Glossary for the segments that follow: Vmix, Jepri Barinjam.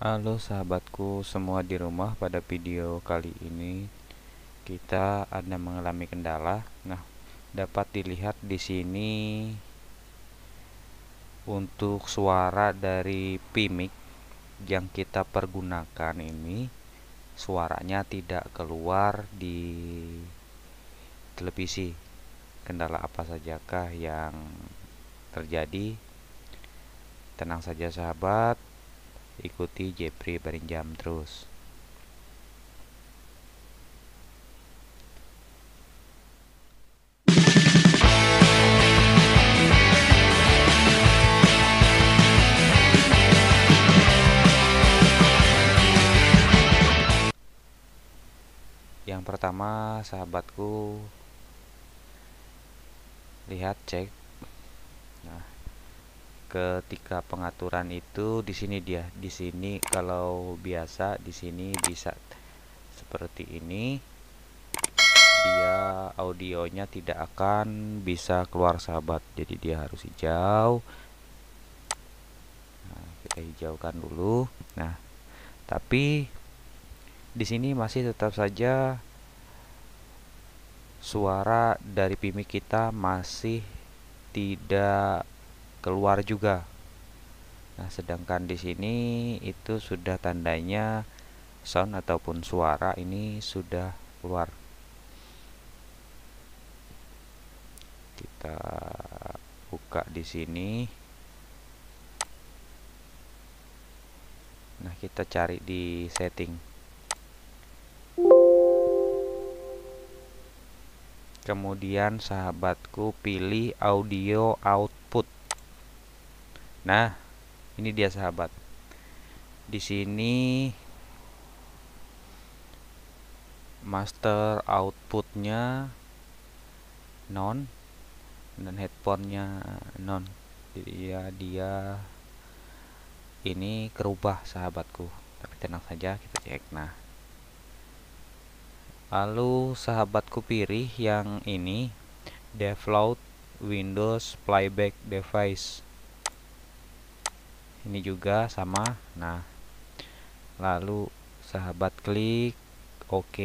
Halo sahabatku semua di rumah, pada video kali ini kita ada mengalami kendala. Nah, dapat dilihat di sini untuk suara dari Vmix yang kita pergunakan ini suaranya tidak keluar di televisi. Kendala apa sajakah yang terjadi? Tenang saja sahabat, ikuti Jepri Barinjam terus. Yang pertama sahabatku, lihat, cek. Nah, ketika pengaturan itu di sini dia, di sini kalau biasa di sini bisa seperti ini, dia audionya tidak akan bisa keluar sahabat, jadi dia harus hijau. Nah, kita hijaukan dulu. Nah, tapi di sini masih tetap saja suara dari Vmix kita masih tidak keluar juga. Nah, sedangkan di sini itu sudah tandanya sound ataupun suara ini sudah keluar. Kita buka di sini. Nah, kita cari di setting. Kemudian sahabatku pilih audio output. Nah, ini dia sahabat. Di sini master outputnya non dan headphone-nya non. Jadi dia ini kerubah sahabatku. Tapi tenang saja, kita cek. Nah, lalu sahabatku pilih yang ini, default Windows Playback Device. Ini juga sama. Nah, lalu sahabat klik OK.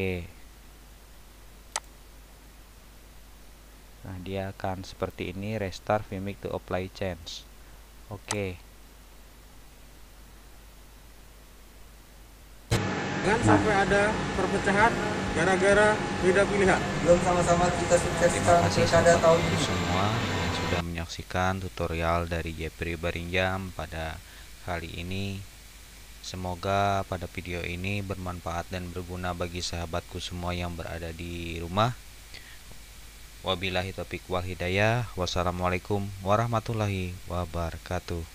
Nah, dia akan seperti ini, restart Vmix to apply change. Oke. Jangan sampai ada perpecahan gara-gara beda pilihan. Belum sama-sama kita sukseskan pilkada tahun ini. Semua sudah menyaksikan tutorial dari Jepri Barinjam pada kali ini. Semoga pada video ini bermanfaat dan berguna bagi sahabatku semua yang berada di rumah. Wabillahi taufiq wal hidayah. Wassalamualaikum warahmatullahi wabarakatuh.